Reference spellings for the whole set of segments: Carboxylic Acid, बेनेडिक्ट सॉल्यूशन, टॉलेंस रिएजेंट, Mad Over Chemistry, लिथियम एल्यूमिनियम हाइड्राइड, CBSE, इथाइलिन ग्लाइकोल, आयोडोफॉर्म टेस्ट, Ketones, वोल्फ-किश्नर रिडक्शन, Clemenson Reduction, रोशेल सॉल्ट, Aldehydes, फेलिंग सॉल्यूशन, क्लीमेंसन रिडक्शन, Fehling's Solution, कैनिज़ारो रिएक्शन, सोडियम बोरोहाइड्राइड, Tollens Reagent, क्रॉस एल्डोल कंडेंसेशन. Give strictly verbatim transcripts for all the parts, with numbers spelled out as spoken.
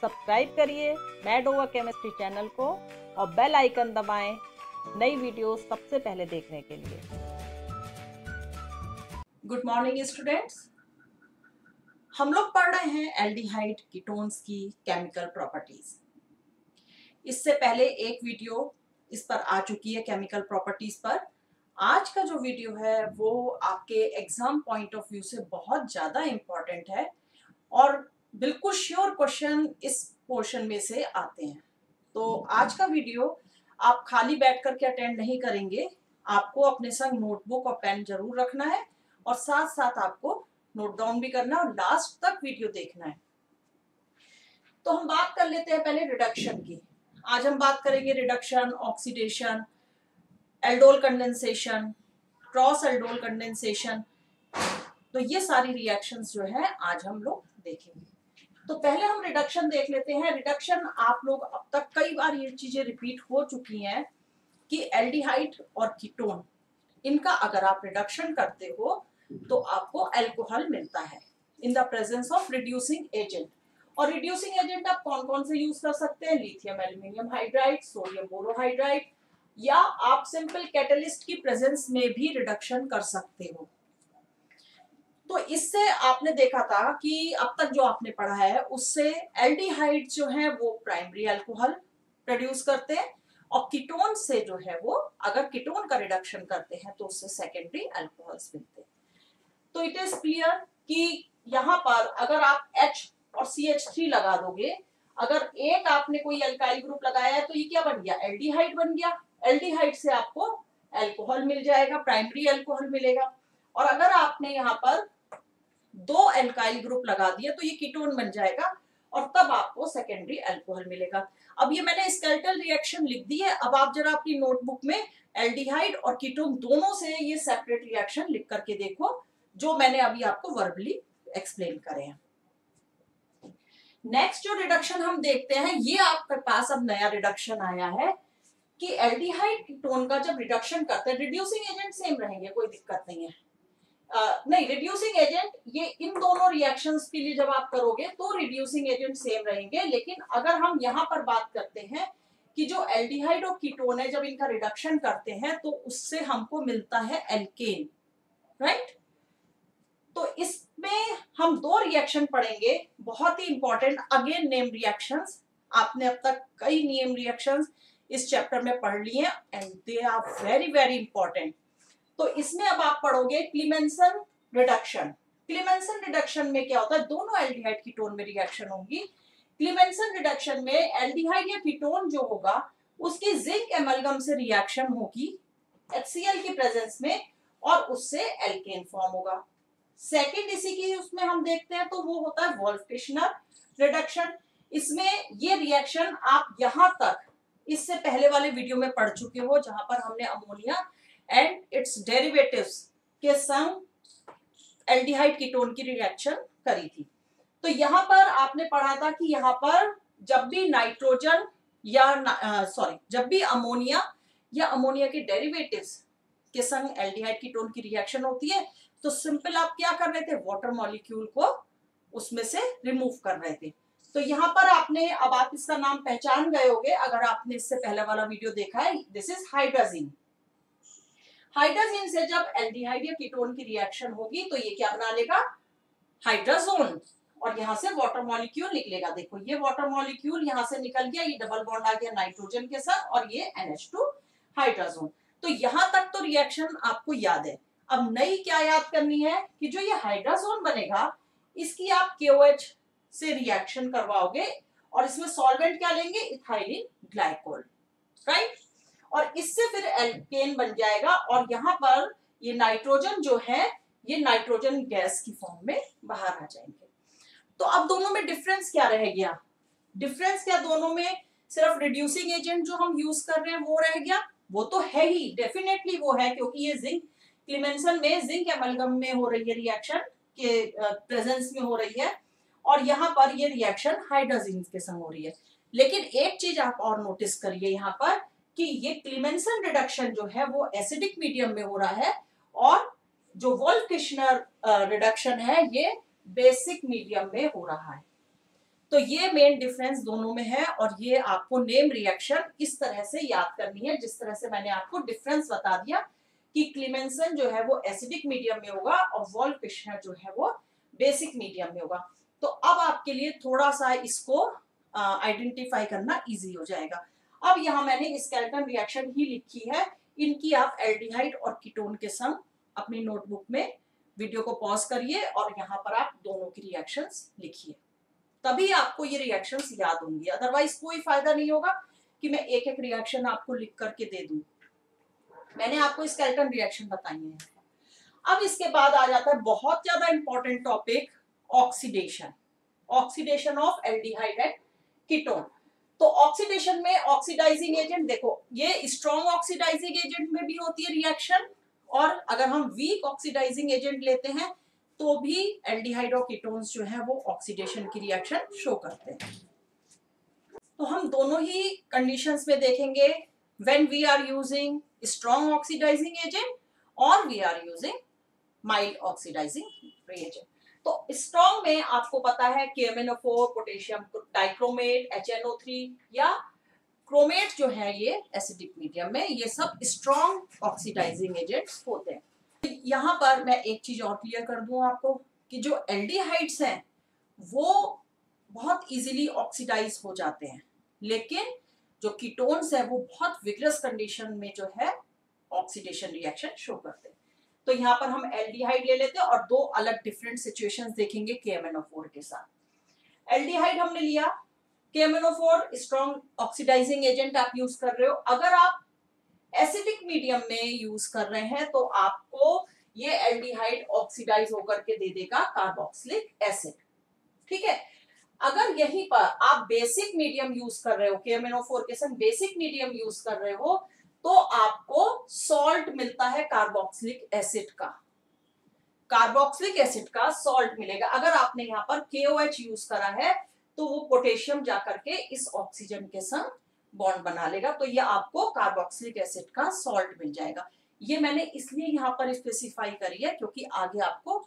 Subscribe करिए mad over chemistry channel को और बेल आइकन दबाएं नई वीडियो सबसे पहले देखने के लिए। गुड मॉर्निंग स्टूडेंट्स, हम लोग पढ़ रहे हैं एल्डिहाइड कीटोन्स की केमिकल प्रॉपर्टीज। इससे पहले एक वीडियो इस पर आ चुकी है केमिकल प्रॉपर्टीज पर। आज का जो वीडियो है वो आपके एग्जाम पॉइंट ऑफ व्यू से बहुत ज़्यादा इम्पॉर्टेंट है और बिल्कुल श्योर क्वेश्चन इस पोर्शन में से आते हैं। तो आज का वीडियो आप खाली बैठ करके अटेंड नहीं करेंगे, आपको अपने संग नोटबुक और पेन जरूर रखना है और साथ साथ आपको नोट डाउन भी करना है और लास्ट तक वीडियो देखना है। तो हम बात कर लेते हैं पहले रिडक्शन की। आज हम बात करेंगे reduction, oxidation, aldol condensation, क्रॉस एल्डोल कंडेंसेशन। तो ये सारी रिएक्शंस जो है आज हम लोग देखेंगे। तो पहले हम रिडक्शन देख लेते हैं। रिडक्शन आप लोग अब तक कई बार ये चीजें रिपीट हो चुकी हैं कि एल्डिहाइड और कीटोन इनका अगर आप रिडक्शन करते हो तो आपको एल्कोहल मिलता है in the presence of reducing agent. और रिड्यूसिंग एजेंट आप कौन कौन से यूज कर सकते हैं? लिथियम एल्यूमिनियम हाइड्राइड, सोडियम बोरोहाइड्राइड, या आप सिंपल कैटलिस्ट की प्रेजेंस में भी रिडक्शन कर सकते हो। तो इससे आपने देखा था कि अब तक जो आपने पढ़ा है उससे एल्डिहाइड जो है वो प्राइमरी अल्कोहल प्रोड्यूस करते हैं और कीटोन से जो है वो अगर कीटोन का रिडक्शन करते हैं तो उससे सेकेंडरी अल्कोहल्स मिलते हैं। तो इट इज क्लियर कि यहाँ पर अगर आप H और C H थ्री लगा दोगे, अगर एक आपने कोई अल्काइल ग्रुप लगाया है तो ये क्या बन गया? एल्डिहाइड बन गया। एल्डिहाइड से आपको अल्कोहल मिल जाएगा, प्राइमरी अल्कोहल मिलेगा। और अगर आपने यहाँ पर दो अल्काइल ग्रुप लगा दिया तो ये कीटोन बन जाएगा और तब आपको सेकेंडरी अल्कोहल मिलेगा। अब ये मैंने स्केलेटल रिएक्शन लिख दी है, अब आप जरा अपनी नोटबुक में एल्डिहाइड और कीटोन दोनों से ये सेपरेट रिएक्शन लिख करके देखो जो मैंने अभी आपको वर्बली एक्सप्लेन करे हैं। नेक्स्ट जो रिडक्शन हम देखते हैं, ये आपके पास अब नया रिडक्शन आया है कि एल्डिहाइड कीटोन का जब रिडक्शन करते हैं, रिड्यूसिंग एजेंट सेम रहेंगे, कोई दिक्कत नहीं है। आ, नहीं, रिड्यूसिंग एजेंट ये इन दोनों रिएक्शंस के लिए जब आप करोगे तो रिड्यूसिंग एजेंट सेम रहेंगे। लेकिन अगर हम यहाँ पर बात करते हैं कि जो एल्डिहाइड और कीटोन है जब इनका रिडक्शन करते हैं तो उससे हमको मिलता है एल्केन, राइट। तो इसमें हम दो रिएक्शन पढ़ेंगे, बहुत ही इंपॉर्टेंट, अगेन नेम रिएक्शंस। आपने अब तक कई नेम रिएक्शंस इस चैप्टर में पढ़ लिए and they are very very important. तो इसमें अब आप पढ़ोगे क्लीमेंसन रिडक्शन। क्लीमेंसन रिडक्शन में क्या होता है? दोनों एल्डिहाइड कीटोन में रिएक्शन होगी। क्लीमेंसन रिडक्शन में एल्डिहाइड या कीटोन जो होगा उसकी जिंक एमलगम से रिएक्शन होगी एच सी एल की प्रेजेंस में और उससे एल्केन फॉर्म होगा। सेकेंड इसी की उसमें हम देखते हैं तो वो होता है वोल्फ-किश्नर रिडक्शन। इसमें ये रिएक्शन आप यहां तक इससे पहले वाले वीडियो में पढ़ चुके हो जहां पर हमने अमोनिया एंड इट्स डेरिवेटिव्स के संग एल्डिहाइड कीटोन की रिएक्शन करी थी। तो यहाँ पर आपने पढ़ा था कि यहाँ पर जब भी नाइट्रोजन या सॉरी जब भी अमोनिया या अमोनिया के डेरिवेटिव्स के संग एल्डिहाइड कीटोन की रिएक्शन होती है तो सिंपल आप क्या कर रहे थे? वाटर मॉलिक्यूल को उसमें से रिमूव कर रहे थे। तो यहाँ पर आपने अब आप इसका नाम पहचान गए होंगे अगर आपने इससे पहले वाला वीडियो देखा है। This is hydrazine. हाइड्राजीन से जब एल्डिहाइड या कीटोन की रिएक्शन होगी तो ये क्या बना लेगा? हाइड्राजोन। और यहाँ से वाटर मॉलिक्यूल निकलेगा। देखो ये वाटर मॉलिक्यूल यहाँ से निकल गया, ये डबल बॉन्ड आ गया नाइट्रोजन के साथ और ये एन एच टू हाइड्राजोन। तो यहाँ तक तो रिएक्शन आपको याद है। अब नई क्या याद करनी है कि जो ये हाइड्राजोन बनेगा इसकी आप के ओ एच से रिएक्शन करवाओगे और इसमें सॉल्वेंट क्या लेंगे? इथाइलिन ग्लाइकोल, right. और इससे फिर एल्केन बन जाएगा और यहाँ पर ये नाइट्रोजन जो है ये नाइट्रोजन गैस की फॉर्म में बाहर आ जाएंगे। तो अब दोनों में डिफरेंस क्या रह गया? डिफरेंस क्या दोनों में? सिर्फ रिड्यूसिंग एजेंट जो हम यूज कर रहे हैं वो रह गया। वो तो है ही, डेफिनेटली वो है, क्योंकि ये जिंक क्लेमेंसन में जिंक एमलगम में हो रही है रिएक्शन के प्रेजेंस में हो रही है और यहाँ पर ये रिएक्शन हाइड्राजीन के संग हो रही है। लेकिन एक चीज आप और नोटिस करिए यहाँ पर कि ये क्लेमेंसन रिडक्शन जो है वो एसिडिक मीडियम में हो रहा है और जो वोल्फ-किश्नर रिडक्शन है ये बेसिक मीडियम में हो रहा है। तो ये मेन डिफरेंस दोनों में है और ये आपको नेम रिएक्शन इस तरह से याद करनी है, जिस तरह से मैंने आपको डिफरेंस बता दिया कि क्लेमेंसन जो है वो एसिडिक मीडियम में होगा और वॉल्फ-किश्नर जो है वो बेसिक मीडियम में होगा। तो अब आपके लिए थोड़ा सा इसको आइडेंटिफाई करना इजी हो जाएगा। अब यहाँ मैंने स्केल्टन रिएक्शन ही लिखी है, इनकी आप एल्डिहाइड और कीटोन के संग अपनी नोटबुक में वीडियो को पॉज करिए और यहाँ पर आप दोनों की रिएक्शंस लिखिए, तभी आपको ये रिएक्शंस याद होंगी। अदरवाइज कोई फायदा नहीं होगा कि मैं एक एक रिएक्शन आपको लिख करके दे दूं। मैंने आपको स्केल्टन रिएक्शन बताई है। अब इसके बाद आ जाता है बहुत ज्यादा important topic, oxidation, oxidation of aldehyde and ketone. तो ऑक्सीडेशन में ऑक्सीडाइजिंग एजेंट, देखो ये स्ट्रॉन्ग ऑक्सीडाइजिंग एजेंट में भी होती है रिएक्शन, और अगर हम वीक ऑक्सीडाइजिंग एजेंट लेते हैं तो भी एल्डिहाइड और कीटोन्स जो है वो ऑक्सीडेशन की रिएक्शन शो करते हैं। तो हम दोनों ही कंडीशंस में देखेंगे, when we are using strong oxidising agent और we are using mild oxidising reagent. तो स्ट्रॉन्ग में आपको पता है K M N O four, potassium dichromate, H N O three या क्रोमेट जो है ये एसिडिक मीडियम में, ये सब स्ट्रॉन्ग ऑक्सीडाइजिंग एजेंट्स होते हैं। यहाँ पर मैं एक चीज और क्लियर कर दूं आपको कि जो एल्डिहाइड्स हैं वो बहुत इजीली ऑक्सीडाइज हो जाते हैं, लेकिन जो कीटोन्स है वो बहुत विग्रस कंडीशन में जो है ऑक्सीडेशन रिएक्शन शो करते हैं। तो यहाँ पर हम एल्डिहाइड ले लेते हैं और दो अलग डिफरेंट सिचुएशंस देखेंगे के एम एन ओ फोर के साथ। एल्डिहाइड हमने लिया, K M N O four strong oxidising agent आप यूज कर रहे हो। अगर आप एसिडिक मीडियम में यूज कर रहे हैं तो आपको ये एल्डिहाइड ऑक्सीडाइज होकर के दे देगा कार्बोक्सिलिक एसिड, ठीक है। अगर यहीं पर आप बेसिक मीडियम यूज कर रहे हो, के एम एन ओ फोर के साथ बेसिक मीडियम यूज कर रहे हो, तो आपको सॉल्ट मिलता है कार्बोक्सिलिक एसिड का, कार्बोक्सिलिक एसिड का सॉल्ट मिलेगा। अगर आपने यहाँ पर के ओ एच यूज करा है तो वो पोटेशियम जाकर के इस ऑक्सीजन के संग बॉन्ड बना लेगा, तो ये आपको कार्बोक्सिलिक एसिड का सॉल्ट मिल जाएगा। ये मैंने इसलिए यहाँ पर स्पेसिफाई करी है क्योंकि आगे आपको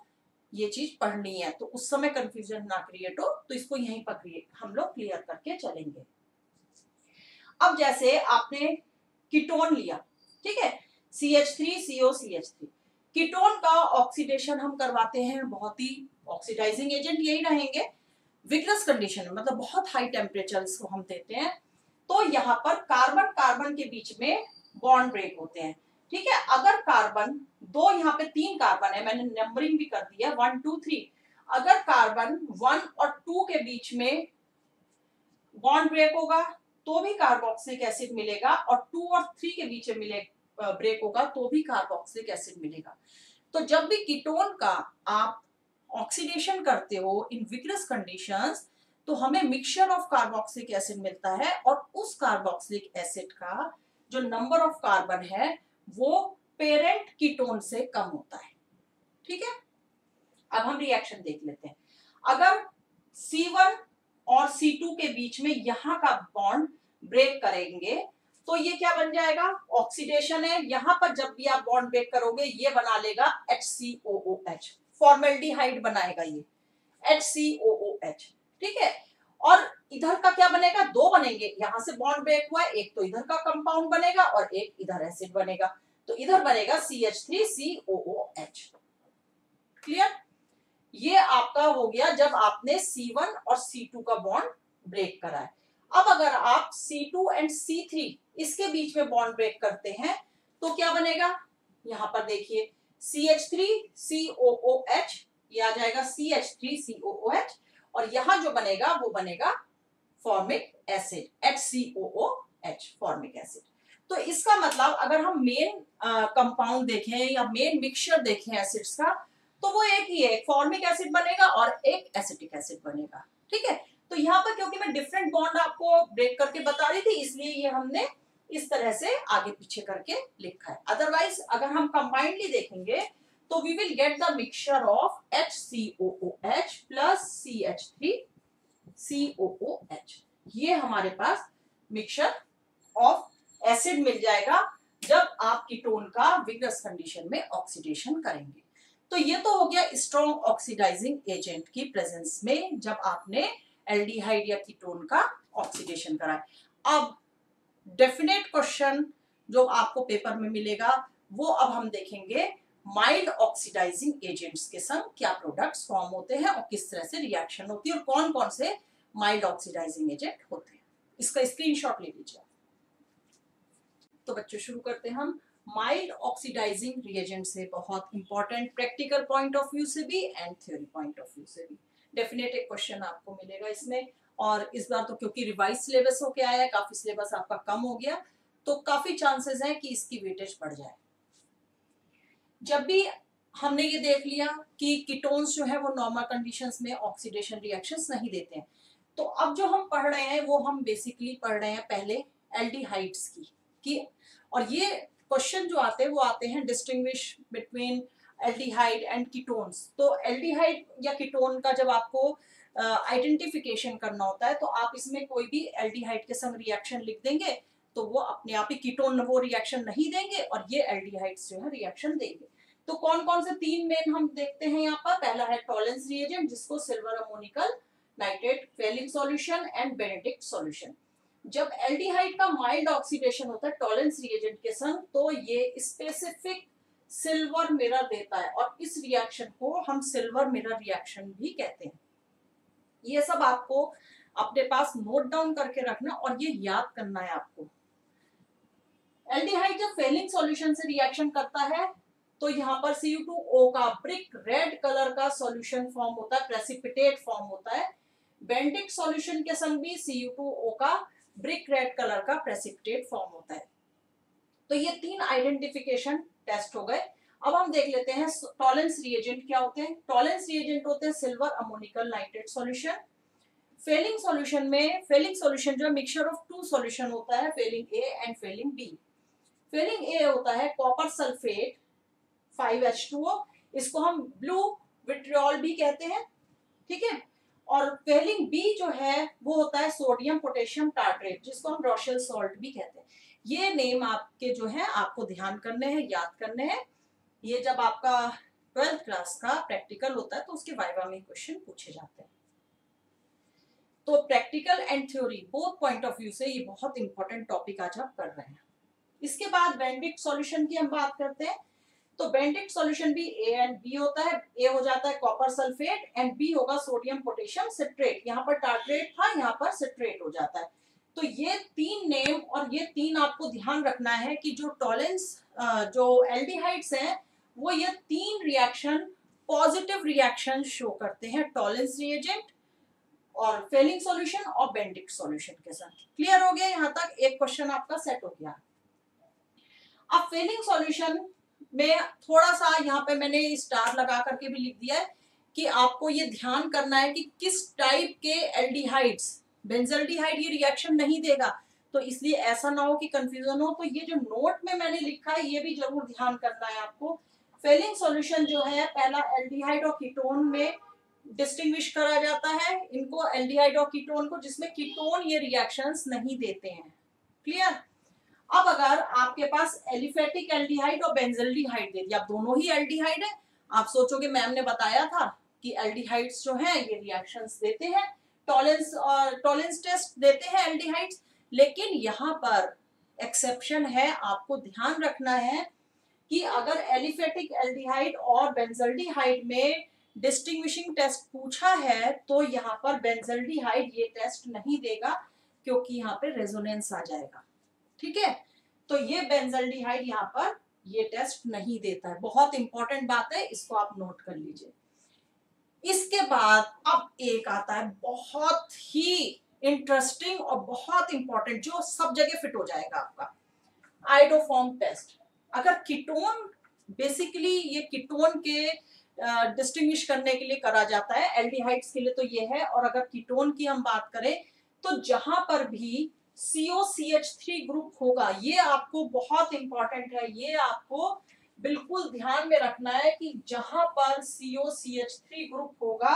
ये चीज पढ़नी है, तो उस समय कंफ्यूजन ना क्रिएट हो, तो इसको यहीं पर हम लोग क्लियर करके चलेंगे। अब जैसे आपने कीटोन लिया, ठीक है, C H three C O C H three, ketone का ऑक्सीडेशन हम करवाते हैं, बहुत ही ऑक्सीडाइजिंग एजेंट यही रहेंगे, विग्रस कंडीशन मतलब बहुत हाई टेम्परेचर इसको हम देते हैं। तो यहाँ पर कार्बन कार्बन के बीच में बॉन्ड ब्रेक होते हैं, ठीक है। अगर कार्बन दो, यहाँ पे तीन कार्बन है, मैंने नंबरिंग भी कर दी है वन टू थ्री। अगर कार्बन वन और टू के बीच में बॉन्ड ब्रेक होगा तो भी कार्बोक्सिलिक एसिड मिलेगा, और टू और थ्री के बीच में मिले ब्रेक होगा तो भी कार्बोक्सिलिक एसिड मिलेगा। तो जब भी कीटोन का आप ऑक्सीडेशन करते हो इन विग्रस कंडीशंस, तो हमें मिक्सचर ऑफ कार्बोक्सिलिक एसिड मिलता है, और उस कार्बोक्सिलिक एसिड का जो नंबर ऑफ कार्बन है वो पेरेंट कीटोन से कम होता है, ठीक है। अब हम रिएक्शन देख लेते हैं। अगर सी वन और सी टू के बीच में यहाँ का बॉन्ड ब्रेक करेंगे तो ये क्या बन जाएगा, ऑक्सीडेशन है। यहाँ पर जब भी आप बॉन्ड ब्रेक करोगे ये बना लेगा H C O O H, formaldehyde बनाएगा ये H C O O H, ठीक है। और इधर का क्या बनेगा, दो बनेंगे, यहाँ से बॉन्ड ब्रेक हुआ, एक तो इधर का कंपाउंड बनेगा और एक इधर एसिड बनेगा, तो इधर बनेगा C H three C O O H. Clear, ये आपका हो गया जब आपने सी वन और सी टू का बॉन्ड ब्रेक करा है। अब अगर आप C two and C three इसके बीच में बॉन्ड ब्रेक करते हैं तो क्या बनेगा, यहाँ पर देखिए C H three C O O H, ये आ जाएगा C H three C O O H, और यहाँ जो बनेगा वो बनेगा formic acid H C O O H, formic acid. तो इसका मतलब अगर हम मेन कंपाउंड देखें या मेन मिक्सचर देखें एसिड्स का, तो वो एक ही है, एक फॉर्मिक एसिड बनेगा और एक एसिटिक एसिड बनेगा, ठीक है। तो यहाँ पर क्योंकि मैं डिफरेंट बॉन्ड आपको ब्रेक करके बता रही थी, इसलिए ये हमने इस तरह से आगे पीछे करके लिखा है। अदरवाइज अगर हम कंबाइंडली देखेंगे तो we will get the mixture of H C O O H plus C H three C O O H, ये हमारे पास मिक्सचर ऑफ एसिड मिल जाएगा जब आप कीटोन का विग्रस कंडीशन में ऑक्सीडेशन करेंगे। तो ये तो हो गया स्ट्रॉन्ग ऑक्सीडाइजिंग एजेंट की प्रेजेंस में जब आपने एल्डिहाइड या कीटोन का ऑक्सीडेशन कराएं। अब डेफिनेट क्वेश्चन जो आपको पेपर में मिलेगा वो अब हम देखेंगे माइल्ड ऑक्सीडाइजिंग एजेंट्स के संग क्या प्रोडक्ट्स फॉर्म होते हैं और किस तरह से रिएक्शन होती है और कौन कौन से माइल्ड ऑक्सीडाइजिंग एजेंट होते हैं। इसका स्क्रीनशॉट ले लीजिए। तो बच्चों शुरू करते हैं हम माइल्ड ऑक्सीडाइजिंग रिएजेंट से। बहुत important practical point of view से भी and theory point of view से भी डेफिनेट एक क्वेश्चन आपको मिलेगा इसमें। और इस बार तो क्योंकि रिवाइज सिलेबस होके आया है, काफी सिलेबस आपका कम हो गया, तो काफी चांसेस हैं कि इसकी वेटेज बढ़ जाए। जब भी हमने ये देख लिया कि कीटोन्स जो है वो नॉर्मल कंडीशंस में ऑक्सीडेशन रिएक्शंस नहीं देते हैं, तो अब जो हम पढ़ रहे हैं वो हम बेसिकली पढ़ रहे हैं पहले एल्डिहाइड्स की कि, और ये क्वेश्चन जो आते हैं वो आते हैं distinguish between aldehyde and ketones. तो एल्डिहाइड या कीटोन का जब आपको आइडेंटिफिकेशन uh, करना होता है तो आप इसमें कोई भी एल्डिहाइड के संग रिएक्शन लिख देंगे तो वो अपने आप ही कीटोन वो रिएक्शन नहीं देंगे और ये एल्डिहाइड्स जो है रिएक्शन देंगे। तो कौन कौन से तीन मेन हम देखते हैं यहाँ पर। पहला है टॉलेंस रिएजेंट जिसको silver ammoniacal nitrate फेलिंग सॉल्यूशन and बेनेडिक्ट सॉल्यूशन। जब एल्डिहाइड का माइल्ड ऑक्सीडेशन होता है टॉलेंस रिएजेंट के संग तो ये स्पेसिफिक सिल्वर मिरर देता है और इस रिएक्शन को हम सिल्वर मिरर रिएक्शन भी कहते हैं। ये सब आपको अपने पास नोट डाउन करके रखना और ये याद करना है आपको। एल्डिहाइड जब फेलिंग सॉल्यूशन से रिएक्शन करता है तो यहाँ पर सी यू टू ओ का ब्रिक रेड कलर का सॉल्यूशन फॉर्म होता है, प्रेसिपिटेट फॉर्म होता है। बेनेडिक्ट सॉल्यूशन के संग भी सी यू टू ओ का ब्रिक रेड कलर का प्रेसिपिटेट फॉर्म होता है। तो ये तीन आइडेंटिफिकेशन टेस्ट हो गए। अब हम देख लेते हैं टॉलेंस रिएजेंट क्या होते हैं। टॉलेंस रिएजेंट होते हैं silver ammoniacal nitrate solution. फेलिंग सॉल्यूशन में फेलिंग सॉल्यूशन जो है मिक्सचर ऑफ टू सॉल्यूशन होता है, Fehling A and Fehling B. Fehling A होता है copper sulphate five H two O, इसको हम ब्लू विट्रियोल भी कहते हैं, ठीक है। और फेलिंग बी जो है वो होता है सोडियम पोटेशियम टार्ट्रेट जिसको हम रोशेल सॉल्ट भी कहते हैं। ये नेम आपके जो है आपको ध्यान करने हैं, याद करने हैं। ये जब आपका ट्वेल्थ क्लास का प्रैक्टिकल होता है तो उसके वाइवा में क्वेश्चन पूछे जाते हैं। तो practical and theory both point of view से ये बहुत इंपॉर्टेंट टॉपिक आज आप कर रहे हैं। इसके बाद बेनेडिक्ट सॉल्यूशन की हम बात करते हैं। तो बेनेडिक्ट सॉल्यूशन भी ए एंड बी होता है। ए हो जाता है कॉपर सल्फेट एंड बी होगा सोडियम पोटेशियम सिट्रेट। यहाँ पर टार्ट्रेट था, यहाँ पर सिट्रेट हो जाता है। तो ये तीन नेम और ये तीन आपको ध्यान रखना है कि जो टॉलेंस जो एल्डिहाइड्स हैं वो ये तीन रिएक्शन पॉजिटिव रिएक्शन शो करते हैं, टॉलेंस रिएजेंट और फेलिंग सॉल्यूशन और बेनेडिक्ट सॉल्यूशन के साथ। क्लियर हो गया, यहाँ तक एक क्वेश्चन आपका सेट हो गया। अब फेलिंग सॉल्यूशन में थोड़ा सा यहाँ पे मैंने स्टार लगा करके भी लिख दिया है कि आपको ये ध्यान करना है कि किस टाइप के एल्डिहाइड्स, बेंजल्डिहाइड ये रिएक्शन नहीं देगा तो इसलिए ऐसा ना हो कि कंफ्यूजन हो। तो ये जो नोट में मैंने लिखा है ये भी जरूर ध्यान करना है आपको। फेलिंग सॉल्यूशन जो है पहला एल्डिहाइड और कीटोन में डिस्टिंग्विश करा जाता है, इनको एल्डिहाइड और कीटोन को, जिसमें कीटोन ये रिएक्शंस नहीं देते हैं। क्लियर। अब अगर आपके पास एलिफेटिक एल्डिहाइड और बेंजल्डिहाइड दे दिया, आप दोनों ही एल्डिहाइड है। आप सोचोगे मैम ने बताया था कि एल्डिहाइड्स जो हैं ये रिएक्शंस देते हैं, टॉलेंस और टॉलेंस टेस्ट देते हैं एल्डिहाइड्स, लेकिन यहाँ पर एक्सेप्शन है। आपको ध्यान रखना है कि अगर एलिफेटिक एल्डिहाइड और बेंजल्डिहाइड में डिस्टिंग्विशिंग टेस्ट पूछा है तो यहाँ पर बेंजल्डिहाइड ये टेस्ट नहीं देगा क्योंकि यहाँ पे रेजोनेंस आ जाएगा, ठीक है। तो ये बेंजल्डिहाइड यहाँ पर ये टेस्ट नहीं देता है। बहुत इंपॉर्टेंट बात है, इसको आप नोट कर लीजिए। इसके बाद अब एक आता है बहुत ही इंटरेस्टिंग और बहुत इंपॉर्टेंट जो सब जगह फिट हो जाएगा आपका, आयोडोफॉर्म टेस्ट। अगर कीटोन, बेसिकली ये कीटोन के डिस्टिंग्विश uh, करने के लिए करा जाता है, एल्डिहाइड्स के लिए तो ये है। और अगर कीटोन की हम बात करें तो जहां पर भी C O C H three group होगा, ये आपको बहुत इंपॉर्टेंट है, ये आपको बिल्कुल ध्यान में रखना है कि जहां पर C O C H three group होगा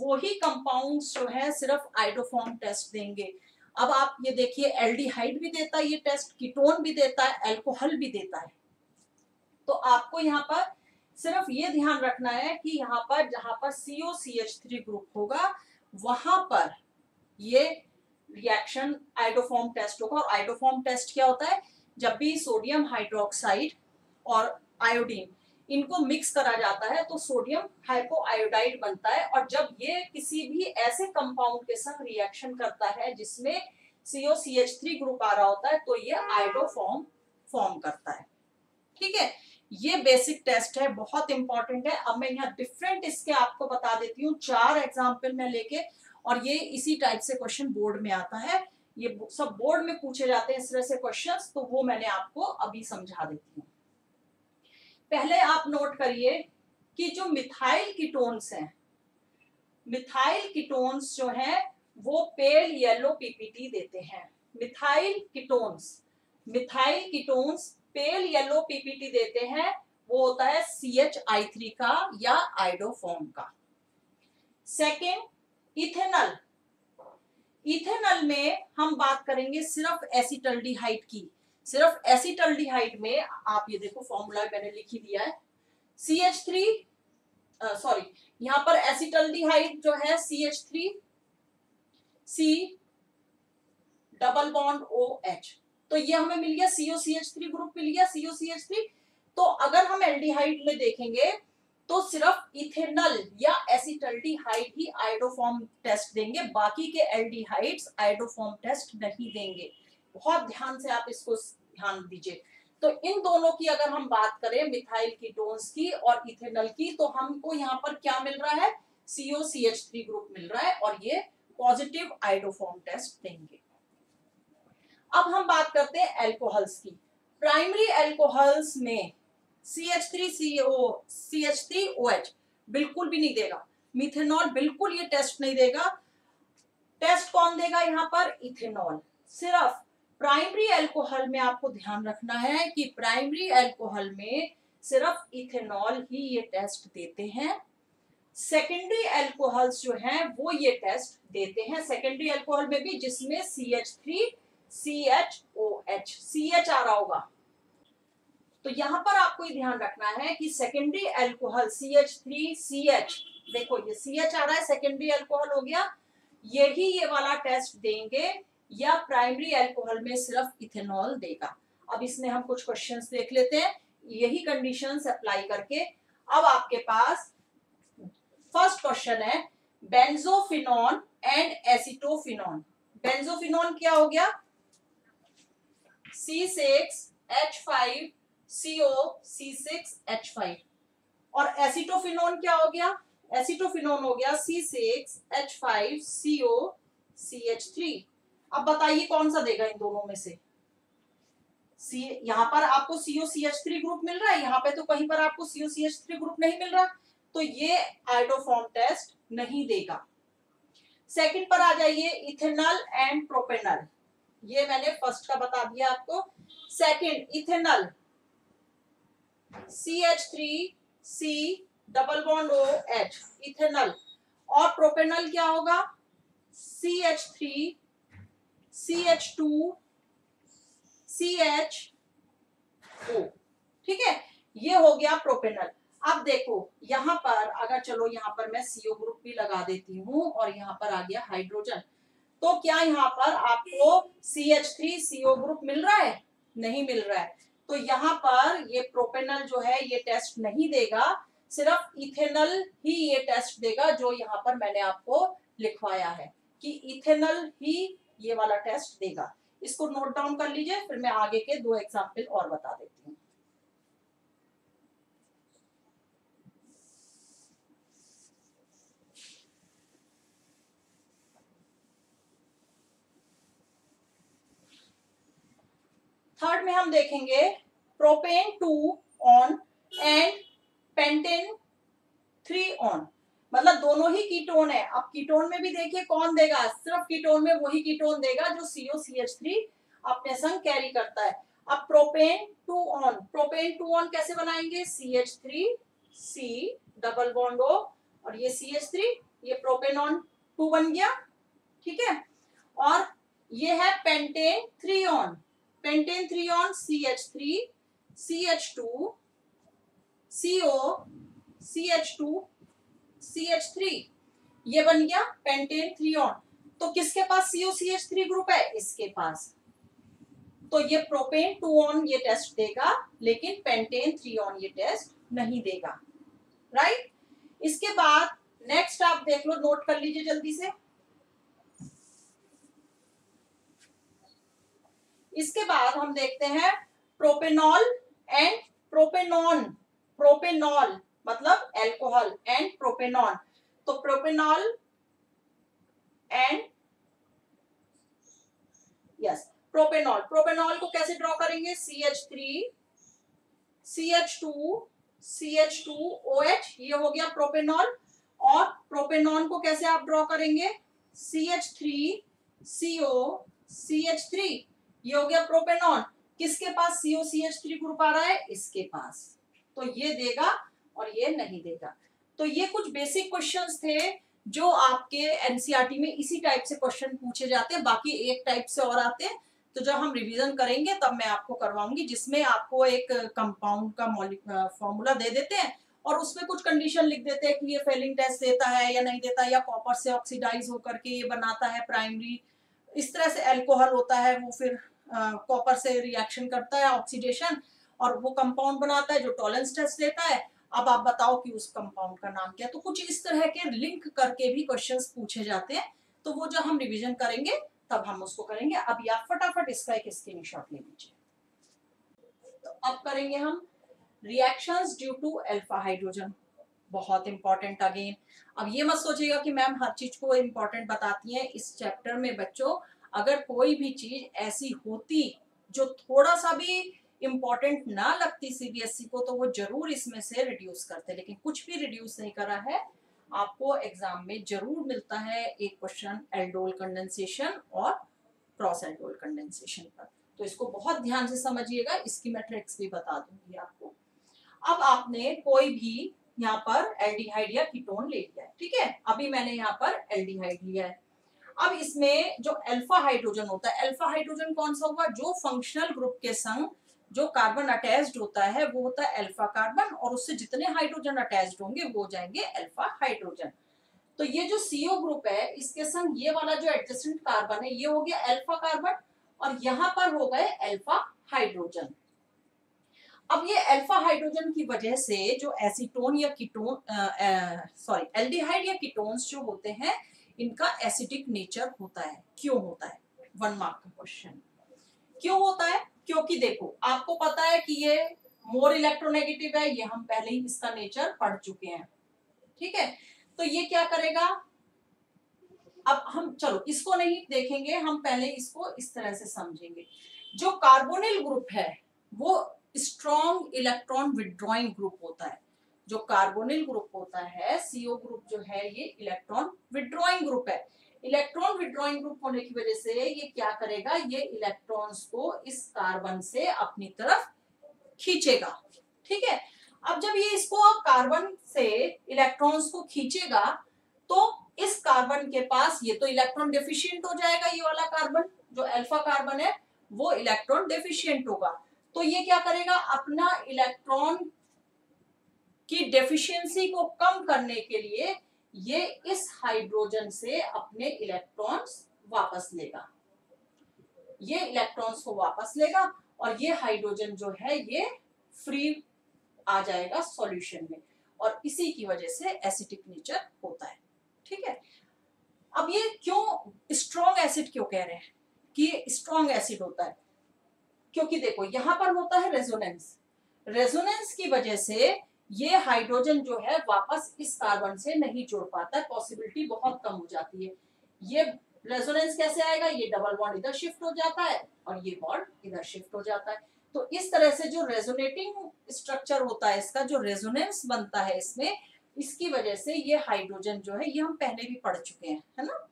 वो ही कंपाउंड्स जो है सिर्फ आयोडोफॉर्म टेस्ट देंगे। अब आप ये देखिए एल्डिहाइड भी देता है ये टेस्ट, कीटोन भी देता है, एल्कोहल भी देता है। तो आपको यहाँ पर सिर्फ ये ध्यान रखना है कि यहाँ पर जहां पर C O C H three group होगा वहां पर ये रिएक्शन आयोडोफॉर्म टेस्ट होगा। और आयोडोफॉर्म टेस्ट क्या होता है? जब भी सोडियम हाइड्रोक्साइड और आयोडीन इनको मिक्स करा जाता है तो सोडियम हाइपोआयोडाइड बनता है, और जब ये किसी भी ऐसे कंपाउंड के संग रिएक्शन करता है जिसमें C O C H three group आ रहा होता है तो ये आयोडोफॉर्म फॉर्म करता है। ठीक है, ये बेसिक टेस्ट है, बहुत इंपॉर्टेंट है। अब मैं यहाँ डिफरेंट इसके आपको बता देती हूँ, चार एग्जाम्पल में लेके, और ये इसी टाइप से क्वेश्चन बोर्ड में आता है, ये सब बोर्ड में पूछे जाते हैं इस तरह से क्वेश्चंस, तो वो मैंने आपको अभी समझा देती हूँ। पहले आप नोट करिए कि जो मिथाइल कीटोन्स हैं, मिथाइल कीटोन्स जो हैं वो पेल येलो पीपीटी देते हैं। Methyl ketones methyl ketones pale yellow PPT देते हैं, वो होता है सी एच आई थ्री का या आयोडोफॉर्म का। सेकेंड, इथेनॉल, इथेनॉल में हम बात करेंगे सिर्फ एसिटल्डिहाइड की। सिर्फ एसिटल्डिहाइड में आप ये देखो फॉर्मूला मैंने लिख ही दिया है, सी एच थ्री, सॉरी यहाँ पर एसिटल्डिहाइड जो है C H three, C double bond O H, तो ये हमें मिल गया C O C H three group मिल गया C O C H three. तो अगर हम एल्डिहाइड में देखेंगे तो सिर्फ इथेनॉल या एसिटल्डिहाइड ही आयोडोफॉर्म टेस्ट देंगे, बाकी के एल्डिहाइड्स आयोडोफॉर्म टेस्ट नहीं देंगे। बहुत ध्यान से आप इसको ध्यान दीजिए। तो इन दोनों की अगर हम बात करें, मिथाइल कीटोन्स की और इथेनॉल की, तो हमको यहाँ पर क्या मिल रहा है? C O C H three group मिल रहा है, और ये पॉजिटिव आयोडोफॉर्म टेस्ट देंगे। अब हम बात करते हैं एल्कोहल्स की। प्राइमरी एल्कोहल्स में C H three C O C H three O H बिल्कुल भी नहीं देगा, मिथेनॉल बिल्कुल ये टेस्ट नहीं देगा। टेस्ट कौन देगा यहाँ पर? इथेनॉल। सिर्फ प्राइमरी एल्कोहल में आपको ध्यान रखना है कि प्राइमरी एल्कोहल में सिर्फ इथेनॉल ही ये टेस्ट देते हैं। सेकेंडरी एल्कोहल्स जो हैं वो ये टेस्ट देते हैं, सेकेंडरी एल्कोहल में भी जिसमें C H three C H O H C H आ रहा होगा। तो यहाँ पर आपको ये ध्यान रखना है कि secondary alcohol C H three C H, देखो ये सी एच आ रहा है, सेकेंडरी एल्कोहल हो गया, यही ये वाला टेस्ट देंगे, या प्राइमरी एल्कोहल में सिर्फ इथेनॉल देगा। अब इसमें हम कुछ क्वेश्चंस देख लेते हैं, यही कंडीशंस अप्लाई करके। अब आपके पास फर्स्ट क्वेश्चन है बेंजोफिनॉन एंड एसिटोफिनॉन। बेंजोफिनॉन क्या हो गया? C six H five C O C six H five. और एसिटोफिनॉन क्या हो गया? एसिटोफिनॉन हो गया C six H five C O C H three. अब बताइए कौन सा देगा इन दोनों में से? सी यहाँ पर आपको C O C H three group मिल रहा है, यहाँ पे तो कहीं पर आपको C O C H three group नहीं मिल रहा, तो ये आयोडोफॉर्म टेस्ट नहीं देगा। सेकंड पर आ जाइए, इथेनॉल एंड प्रोपेनॉल। ये मैंने फर्स्ट का बता दिया आपको। Second, ethanol C H three C double bond O H ethanol, और प्रोपेनॉल क्या होगा? C H three C H two C H O. ठीक है, ये हो गया प्रोपेनॉल। अब देखो यहाँ पर अगर, चलो यहाँ पर मैं सीओ ग्रुप भी लगा देती हूँ, और यहाँ पर आ गया हाइड्रोजन, तो क्या यहाँ पर आपको C H three C O group मिल रहा है? नहीं मिल रहा है, तो यहाँ पर ये प्रोपेनॉल जो है ये टेस्ट नहीं देगा, सिर्फ इथेनॉल ही ये टेस्ट देगा, जो यहाँ पर मैंने आपको लिखवाया है कि इथेनॉल ही ये वाला टेस्ट देगा। इसको नोट डाउन कर लीजिए, फिर मैं आगे के दो एग्जाम्पल और बता देती हूँ। थर्ड में हम देखेंगे propane two one and pentane three one, मतलब दोनों ही कीटोन है। अब कीटोन में भी देखिए कौन देगा? सिर्फ कीटोन में वही कीटोन देगा जो सी ओ सी एच थ्री अपने संग कैरी करता है। अब propane two one, propane two one कैसे बनाएंगे? C H three C double bond O और ये सी एच थ्री, ये प्रोपेन ऑन टू बन गया। ठीक है, और ये है pentane three one, pentane three one C H three C H two C O C H two C H three, ये बन गया पेंटेन थ्री ऑन। तो किसके पास C O C H three group है? इसके पास। तो ये प्रोपेन टू ऑन ये टेस्ट देगा, लेकिन पेंटेन थ्री ऑन ये टेस्ट नहीं देगा, राइट। इसके बाद नेक्स्ट आप देख लो, नोट कर लीजिए जल्दी से। इसके बाद हम देखते हैं प्रोपेनॉल एंड प्रोपेनॉन। प्रोपेनॉल मतलब एल्कोहल एंड प्रोपेनॉन। तो propanol and yes propanol. Propanol को कैसे ड्रॉ करेंगे? C H three C H two C H two O H, ये हो गया प्रोपेनॉल। और प्रोपेनॉन को कैसे आप ड्रॉ करेंगे? C H three C O C H three, ये हो गया प्रोपेनॉन। किसके पास C O C H three group आ रहा है? इसके पास। तो ये देगा और ये नहीं देगा। तो ये कुछ बेसिक क्वेश्चंस थे जो आपके एनसीईआरटी में इसी टाइप से क्वेश्चन पूछे जाते हैं, बाकी एक टाइप से और आते हैं। तो जब हम रिवीजन करेंगे तब मैं आपको करवाऊंगी, जिसमें आपको एक कंपाउंड का मॉलिक्यूलर फॉर्मूला दे देते हैं और उसमें कुछ कंडीशन लिख देते हैं कि ये फेलिंग टेस्ट देता है या नहीं देता, या कॉपर से ऑक्सीडाइज होकर के ये बनाता है प्राइमरी। इस तरह से एल्कोहल होता है, वो फिर कॉपर uh, से रिएक्शन करता है, ऑक्सीडेशन, और वो कंपाउंड बनाता है जो टॉलेंस टेस्ट देता है। अब आप बताओ कि उस कंपाउंड का नाम क्या। तो कुछ इस तरह के लिंक करके भी क्वेश्चंस पूछे जाते हैं, तो वो जब हम रिवीजन करेंगे तब हम उसको करेंगे। अब या फटाफट इसका एक स्क्रीनशॉट ले लीजिए। तो अब करेंगे हम reactions due to alpha hydrogen, बहुत इंपॉर्टेंट अगेन। अब ये मत सोचिएगा कि मैम हर चीज को इम्पोर्टेंट बताती है। इस चैप्टर में बच्चों अगर कोई भी चीज ऐसी होती जो थोड़ा सा भी इम्पोर्टेंट ना लगती सीबीएसई को, तो वो जरूर इसमें से रिड्यूस करते, लेकिन कुछ भी रिड्यूस नहीं करा है। आपको एग्जाम में जरूर मिलता है एक क्वेश्चन एल्डोल कंडेंसेशन और क्रॉस एल्डोल कंडेंसेशन पर, तो इसको बहुत ध्यान से समझिएगा। इसकी मैं ट्रिक्स भी बता दूंगी आपको। अब आपने कोई भी यहाँ पर एल्डिहाइड या कीटोन ले लिया है, ठीक है। अभी मैंने यहाँ पर एल्डिहाइड लिया है। अब इसमें जो अल्फा हाइड्रोजन होता है, अल्फा हाइड्रोजन कौन सा होगा? जो फंक्शनल ग्रुप के संग जो कार्बन अटैच्ड होता है वो होता है अल्फा कार्बन, और उससे जितने हाइड्रोजन अटैच्ड होंगे वो हो जाएंगे अल्फा हाइड्रोजन। तो ये जो सीओ ग्रुप है इसके संग ये वाला जो एडजेसेंट कार्बन है ये हो गया अल्फा कार्बन, और यहाँ पर हो गए अल्फा हाइड्रोजन। अब ये अल्फा हाइड्रोजन की वजह से जो एसीटोन या कीटोन, सॉरी एल्डिहाइड या कीटोन्स जो होते हैं, इनका एसिडिक नेचर होता है। क्यों होता है? वन मार्क का क्वेश्चन। क्यों होता है? क्योंकि देखो आपको पता है कि ये मोर इलेक्ट्रोनेगेटिव है, ये हम पहले ही इसका नेचर पढ़ चुके हैं, ठीक है। तो ये क्या करेगा? अब हम चलो इसको नहीं देखेंगे, हम पहले इसको इस तरह से समझेंगे। जो कार्बोनिल ग्रुप है वो स्ट्रॉन्ग इलेक्ट्रॉन विड्रॉइंग ग्रुप होता है। जो कार्बोनिल ग्रुप होता है, सीओ ग्रुप जो है, ये इलेक्ट्रॉन विड्रॉइंग ग्रुप है। इलेक्ट्रॉन विड्रॉइंग ग्रुप होने की वजह से ये क्या करेगा? ये इलेक्ट्रॉन्स को इस कार्बन से अपनी तरफ खींचेगा, ठीक है। अब जब ये इसको कार्बन से इलेक्ट्रॉन्स को खींचेगा तो इस कार्बन के पास ये तो इलेक्ट्रॉन डेफिशिएंट हो जाएगा। ये वाला कार्बन जो अल्फा कार्बन है वो इलेक्ट्रॉन डेफिशिएंट होगा। तो ये क्या करेगा? अपना इलेक्ट्रॉन की डेफिशिएंसी को कम करने के लिए ये इस हाइड्रोजन से अपने इलेक्ट्रॉन्स वापस लेगा, ये इलेक्ट्रॉन्स को वापस लेगा, और ये हाइड्रोजन जो है ये फ्री आ जाएगा सॉल्यूशन में, और इसी की वजह से एसिटिक नेचर होता है, ठीक है। अब ये क्यों स्ट्रॉन्ग एसिड क्यों कह रहे हैं कि स्ट्रॉन्ग एसिड होता है? क्योंकि देखो यहां पर होता है रेजोनेंस। रेजोनेंस की वजह से ये हाइड्रोजन जो है वापस इस कार्बन से नहीं जुड़ पाता है, पॉसिबिलिटी बहुत कम हो जाती है। ये रेजोनेंस कैसे आएगा? ये डबल बॉन्ड इधर शिफ्ट हो जाता है और ये बॉन्ड इधर शिफ्ट हो जाता है। तो इस तरह से जो रेजोनेटिंग स्ट्रक्चर होता है, इसका जो रेजोनेंस बनता है इसमें, इसकी वजह से ये हाइड्रोजन जो है, ये हम पहले भी पढ़ चुके हैं, है ना,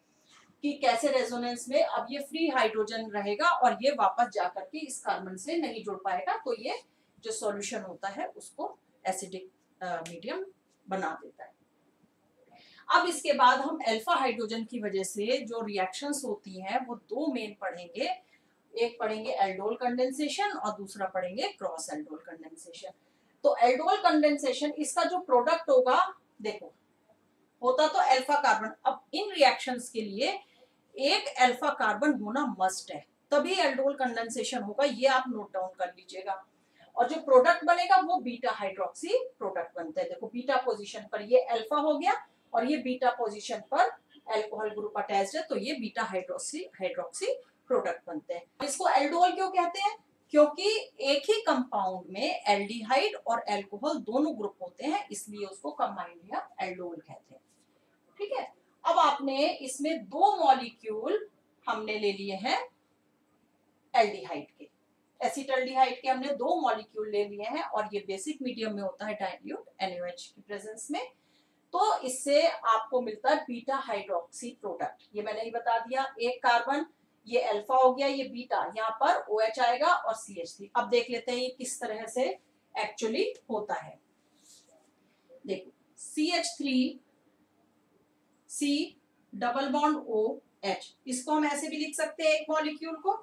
कि कैसे रेजोनेंस में अब ये फ्री हाइड्रोजन रहेगा और ये वापस जाकर के इस कार्बन से नहीं जुड़ पाएगा, तो ये जो सॉल्यूशन होता है उसको एसिडिक मीडियम बना देता है। अब इसके बाद हम अल्फा हाइड्रोजन की वजह से जो रिएक्शंस होती हैं वो दो मेन पढ़ेंगे, एक पढ़ेंगे एल्डोल कंडेंसेशन और दूसरा पढ़ेंगे क्रॉस एल्डोल कंडेंसेशन। तो एल्डोल कंडेंसेशन इसका जो प्रोडक्ट होगा, देखो होता तो अल्फा कार्बन। अब इन रिएक्शंस के लिए एक अल्फा कार्बन होना मस्ट है, तभी एल्डोल कंडेंसेशन होगा। ये आप नोट डाउन कर लीजिएगा। और जो प्रोडक्ट बनेगा वो बीटा हाइड्रोक्सी प्रोडक्ट बनता है। देखो बीटा पोजीशन पर ये अल्फा हो गया और ये बीटा पोजीशन पर एल्कोहल ग्रुप अटैच्ड है, तो ये बीटा हाइड्रोक्सी हाइड्रोक्सी प्रोडक्ट बनते हैं। इसको एल्डोल क्यों कहते हैं? क्योंकि एक ही कंपाउंड में एल्डिहाइड और एल्कोहल दोनों ग्रुप होते हैं, इसलिए उसको कंबाइंड या एल्डोल कहते हैं। ठीक है, अब आपने इसमें दो मॉलिक्यूल हमने ले लिए हैं एल्डिहाइड के, एसिटल्डिहाइड के हमने दो मॉलिक्यूल ले लिए हैं और ये बेसिक मीडियम में होता है डाइल्यूट एनओएच की प्रेजेंस में, तो इससे आपको मिलता है बीटा हाइड्रोक्सी प्रोडक्ट। ये मैंने ही बता दिया, एक कार्बन, ये अल्फा हो गया, ये बीटा, यहाँ पर OH आएगा और सी एच थ्री। अब देख लेते हैं ये किस तरह से एक्चुअली होता है। देखो C H three C double bond OH, इसको हम ऐसे भी लिख सकते हैं एक मॉलिक्यूल को,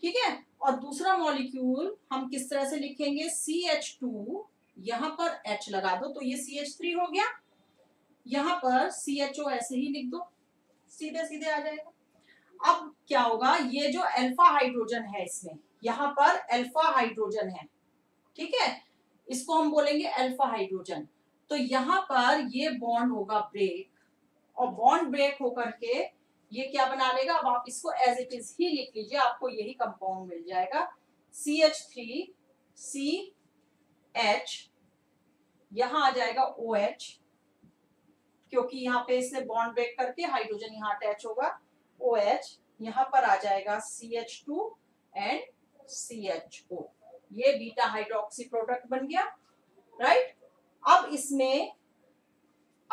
ठीक है, और दूसरा मॉलिक्यूल हम किस तरह से लिखेंगे, सी एच टू, यहां पर H लगा दो तो ये सी एच थ्री हो गया, यहां पर सी एच ओ ऐसे ही लिख दो, सीधे सीधे आ जाएगा। अब क्या होगा, ये जो अल्फा हाइड्रोजन है इसमें, यहाँ पर अल्फा हाइड्रोजन है, ठीक है, इसको हम बोलेंगे अल्फा हाइड्रोजन, तो यहाँ पर ये बॉन्ड होगा ब्रेक और बॉन्ड ब्रेक होकर के ये क्या बना लेगा। अब आप इसको एज इट इज ही लिख लीजिए, आपको यही कंपाउंड मिल जाएगा, C H three C H, यहाँ आ जाएगा ओ एच क्योंकि यहाँ पे इससे बॉन्ड ब्रेक करके हाइड्रोजन यहाँ अटैच होगा OH, यहाँ पर आ जाएगा C H two and C H O, ये बीटा हाइड्रोक्सी प्रोडक्ट बन गया, राइट। अब इसमें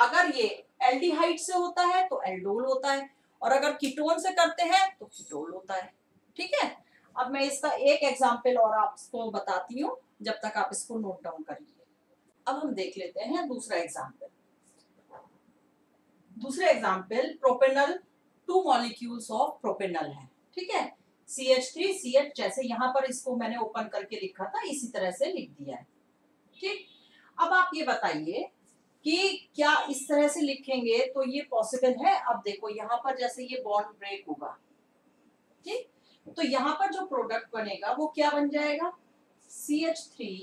अगर ये एल्डिहाइड से होता है तो एल्डोल होता है और अगर कीटोन से करते हैं तो कीटोल होता है, ठीक है। अब मैं इसका एक एग्जाम्पल और आपको बताती हूँ जब तक आप इसको नोट डाउन करिए। अब हम देख लेते हैं दूसरा एग्जाम्पल। दूसरा example propanal, two molecules of propanal है, ठीक है, C H three C H, जैसे यहाँ पर इसको मैंने ओपन करके लिखा था इसी तरह से लिख दिया है, ठीक। अब आप ये बताइए कि क्या इस तरह से लिखेंगे तो ये पॉसिबल है? अब देखो यहाँ पर जैसे ये बॉन्ड ब्रेक होगा, ठीक, तो यहाँ पर जो प्रोडक्ट बनेगा वो क्या बन जाएगा, C H three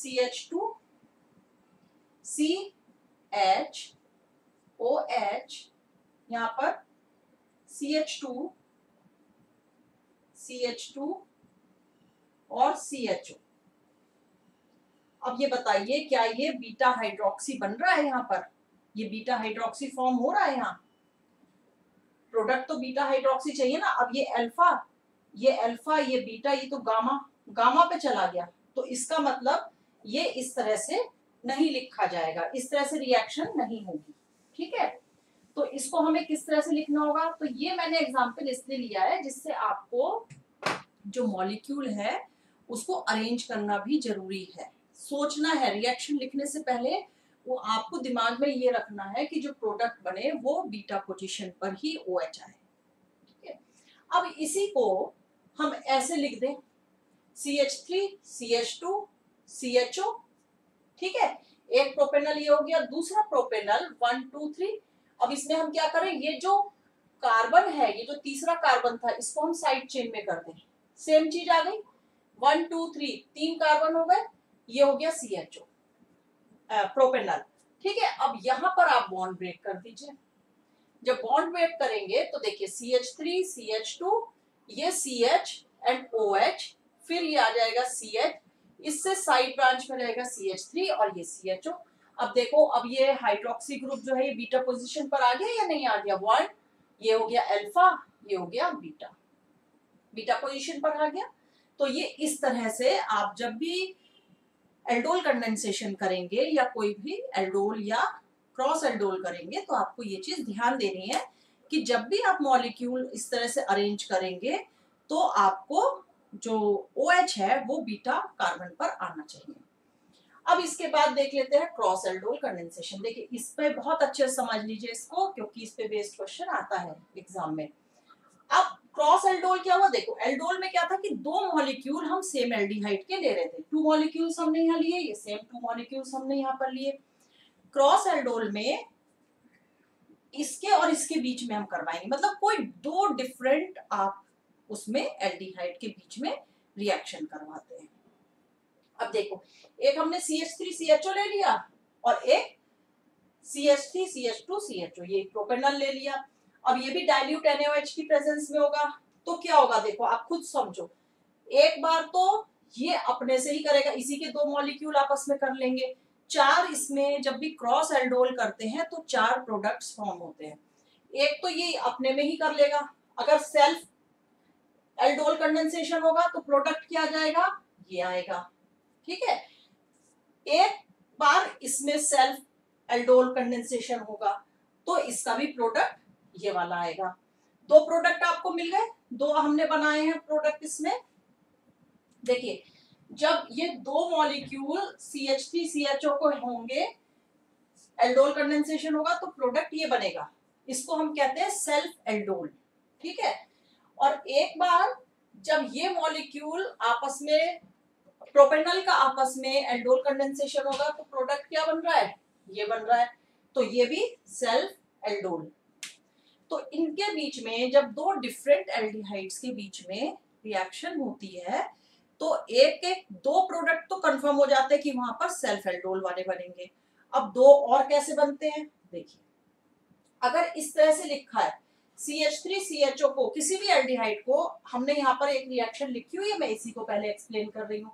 C H two C H OH, यहाँ पर C H two C H two और सी एच ओ। अब ये बताइए क्या ये बीटा हाइड्रोक्सी बन रहा है? यहाँ पर ये बीटा हाइड्रोक्सी फॉर्म हो रहा है, यहाँ प्रोडक्ट तो बीटा हाइड्रोक्सी चाहिए ना। अब ये अल्फा, ये अल्फा, ये बीटा, ये तो गामा, गामा पे चला गया, तो इसका मतलब ये इस तरह से नहीं लिखा जाएगा, इस तरह से रिएक्शन नहीं होगी, ठीक है। तो इसको हमें किस तरह से लिखना होगा, तो ये मैंने एग्जाम्पल इसलिए लिया है जिससे आपको जो मॉलिक्यूल है उसको अरेंज करना भी जरूरी है, सोचना है रिएक्शन लिखने से पहले, वो आपको दिमाग में ये रखना है कि जो प्रोडक्ट बने वो बीटा पोजीशन पर ही OH आए, ठीक है। अब इसी को हम ऐसे लिख दें, C H three C H two C H O, ठीक है, एक प्रोपेनल ये हो गया, दूसरा प्रोपेनल वन टू थ्री। अब इसमें हम क्या करें, ये जो कार्बन है, ये जो तीसरा कार्बन था, इसको हम साइड चेन में कर दें, सेम चीज आ गई, वन टू थ्री, तीन कार्बन हो गए, ये हो गया सी एच ओ प्रोपेनल, ठीक है। अब यहाँ पर आप बॉन्ड ब्रेक कर दीजिए, जब बॉन्ड ब्रेक करेंगे तो देखिए C H three C H two, ये सी एच एंड OH, फिर ये आ जाएगा सी एच, इससे साइड ब्रांच में रहेगा सी एच थ्री और ये सी एच ओ। अब देखो अब ये हाइड्रोक्सी ग्रुप जो है ये बीटा पोजीशन पर आ गया या नहीं आ गया, वन, ये हो गया अल्फा, ये हो गया बीटा, बीटा पोजीशन पर आ गया। तो ये इस तरह से आप जब भी एल्डोल कंडेंसेशन करेंगे या कोई भी एल्डोल या क्रॉस एल्डोल करेंगे तो आपको ये चीज ध्यान देनी है कि जब भी आप मॉलिक्यूल इस तरह से अरेंज करेंगे तो आपको जो OH है वो बीटा कार्बन पर आना चाहिए। अब इसके बाद देख लेते हैं क्रॉस एल्डोल कंडेंसेशन। देखिए इस पे बहुत अच्छे से समझ लीजिए इसको, क्योंकि इस पे बेस्ड क्वेश्चन आता है एग्जाम में। अब क्रॉस एल्डोल क्या हुआ, देखो एल्डोल में क्या था कि दो मॉलिक्यूल हम सेम एल्डिहाइड के ले रहे थे, टू मॉलिक्यूल्स हमने यहाँ लिए, ये सेम टू मॉलिक्यूल्स हमने यहाँ पर लिए। क्रॉस एल्डोल में इसके और इसके बीच में हम करवाएंगे, मतलब कोई दो डिफरेंट आप उसमें एल्डिहाइड के बीच में रिएक्शन करवाते हैं। अब देखो, एक हमने C H three C H O ले लिया और एक C H three C H two C H O, ये प्रोपेनल ले लिया। अब ये भी dilute N A O H की प्रेजेंस में होगा, तो क्या होगा देखो, आप खुद समझो। एक बार तो ये अपने से ही करेगा, इसी के दो मॉलिक्यूल आपस में कर लेंगे, चार इसमें जब भी क्रॉस एल्डोल करते हैं तो चार प्रोडक्ट्स फॉर्म होते हैं। एक तो ये अपने में ही कर लेगा, अगर सेल्फ एल्डोल कंडेंसेशन होगा तो प्रोडक्ट क्या जाएगा, ये आएगा, ठीक है। एक बार इसमें सेल्फ एल्डोल कंडेंसेशन होगा तो इसका भी प्रोडक्ट ये वाला आएगा। दो प्रोडक्ट आपको मिल गए, दो हमने बनाए हैं प्रोडक्ट इसमें। देखिए, जब ये दो molecule C H three C H O को होंगे, एल्डोल कंडेंसेशन होगा तो प्रोडक्ट ये बनेगा, इसको हम कहते हैं सेल्फ एल्डोल, ठीक है। और एक बार जब ये मॉलिक्यूल आपस में, प्रोपेनल का आपस में एल्डोल कंडेंसेशन होगा तो प्रोडक्ट क्या बन रहा है, ये बन रहा है, तो ये भी सेल्फ एल्डोल। तो इनके बीच में जब दो डिफरेंट एल्डिहाइड्स के बीच में रिएक्शन होती है तो एक एक दो प्रोडक्ट तो कंफर्म हो जाते हैं कि वहां पर सेल्फ एल्डोल वाले बनेंगे। अब दो और कैसे बनते हैं देखिए, अगर इस तरह से लिखा है C H three C H O को, किसी भी एल्डिहाइड को, हमने यहाँ पर एक रिएक्शन लिखी हुई है, मैं इसी को पहले एक्सप्लेन कर रही हूँ।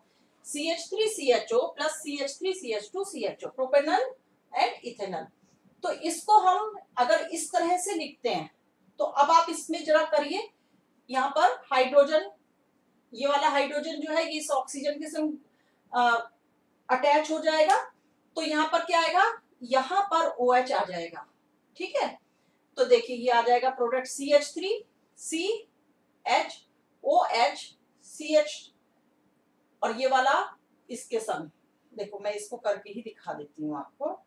C H three C H O plus C H three C H two C H O, propanal and ethanal. तो इसको हम अगर इस तरह से लिखते हैं तो अब आप इसमें जरा करिए, यहाँ पर हाइड्रोजन, ये वाला हाइड्रोजन जो है ये इस ऑक्सीजन के संग अटैच हो जाएगा, तो यहाँ पर क्या आएगा, यहाँ पर OH आ जाएगा, ठीक है। तो देखिए ये आ जाएगा product C H three C H O H C H, और ये वाला इसके संग, देखो मैं इसको करके ही दिखा देती हूँ आपको,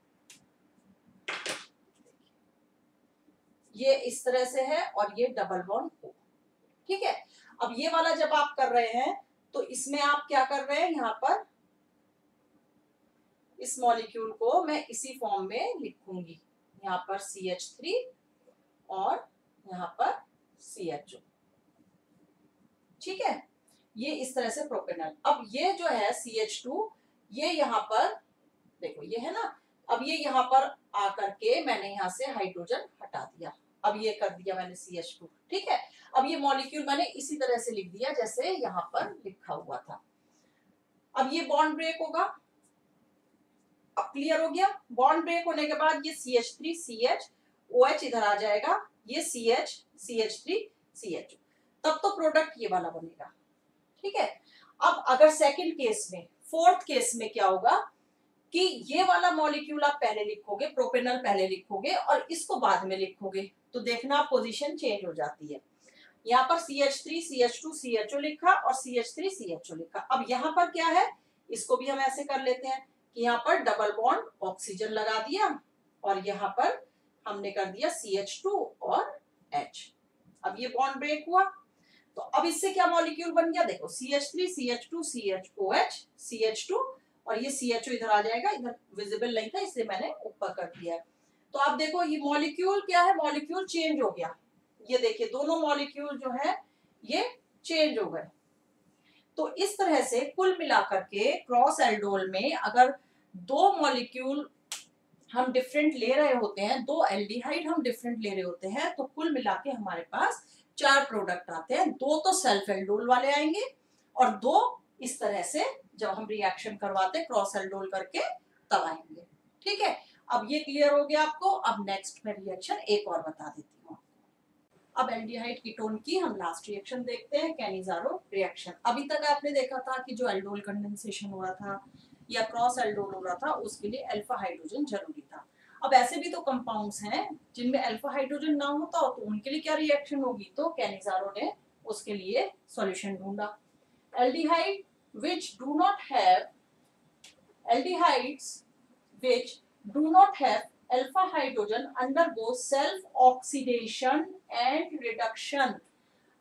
ये इस तरह से है और ये डबल बॉन्ड O, ठीक है। अब ये वाला जब आप कर रहे हैं तो इसमें आप क्या कर रहे हैं, यहाँ पर इस मॉलिक्यूल को मैं इसी फॉर्म में लिखूंगी, यहाँ पर सी एच थ्री और यहाँ पर सी एच ओ, ठीक है। ये इस तरह से प्रोपेनल। अब ये जो है सी एच टू, ये यहाँ पर देखो ये है ना, अब ये यहाँ पर आकर के मैंने यहाँ से हाइड्रोजन हटा दिया, अब ये कर दिया मैंने सी एच टू, ठीक है। अब ये मॉलिक्यूल मैंने इसी तरह से लिख दिया जैसे यहाँ पर लिखा हुआ था। अब ये बॉन्ड ब्रेक होगा, अब क्लियर हो गया। बॉन्ड ब्रेक होने के बाद ये C H three C H O H इधर आ जाएगा, ये C H C H three C H O, तब तो प्रोडक्ट ये वाला बनेगा, ठीक है। अब अगर सेकेंड केस में, फोर्थ केस में क्या होगा कि ये वाला मॉलिक्यूल आप पहले लिखोगे, प्रोपेनल पहले लिखोगे और इसको बाद में लिखोगे, तो देखना पोजीशन चेंज हो जाती है। यहाँ पर C H three C H two C H O लिखा और C H three C H O लिखा। अब यहाँ पर क्या है, इसको भी हम ऐसे कर लेते हैं कि यहाँ पर डबल बॉन्ड ऑक्सीजन लगा दिया और यहाँ पर हमने कर दिया सी एच टू और H। अब ये बॉन्ड ब्रेक हुआ, तो अब इससे क्या मॉलिक्यूल बन गया देखो, C H three C H two C H O H C H two और ये सी एच ओ इधर आ जाएगा, इधर विजिबल नहीं था इसलिए मैंने ऊपर कर दिया। तो आप देखो ये मॉलिक्यूल क्या है, मॉलिक्यूल चेंज हो गया, ये देखिए दोनों मॉलिक्यूल जो है ये चेंज हो गए। तो इस तरह से कुल मिलाकर के क्रॉस एल्डोल में अगर दो मॉलिक्यूल हम डिफरेंट ले रहे होते हैं, दो एल्डिहाइड हम डिफरेंट ले रहे होते हैं, तो कुल मिला के हमारे पास चार प्रोडक्ट आते हैं। दो तो सेल्फ एल्डोल वाले आएंगे और दो इस तरह से जब हम रिएक्शन करवाते हैं क्रॉस एल्डोल करके तब आएंगे, ठीक है। अब ये क्लियर हो गया आपको। अब नेक्स्ट में रिएक्शन एक और बता देती हूँ। अब एल्डिहाइड कीटोन की हम लास्ट रिएक्शन देखते हैं, कैनिज़ारो रिएक्शन। अभी तक आपने देखा था कि जो एल्डोल कंडेंसेशन हो रहा था या क्रॉस एल्डोल हो रहा था उसके लिए अल्फा हाइड्रोजन जरूरी था। अब ऐसे भी तो कंपाउंड्स हैं जिनमें अल्फा हाइड्रोजन ना होता हो, तो उनके लिए क्या रिएक्शन होगी, तो कैनिज़ारो ने उसके लिए सॉल्यूशन ढूंढा। Aldehyde which do not have aldehydes which do not have alpha hydrogen undergo self oxidation and reduction,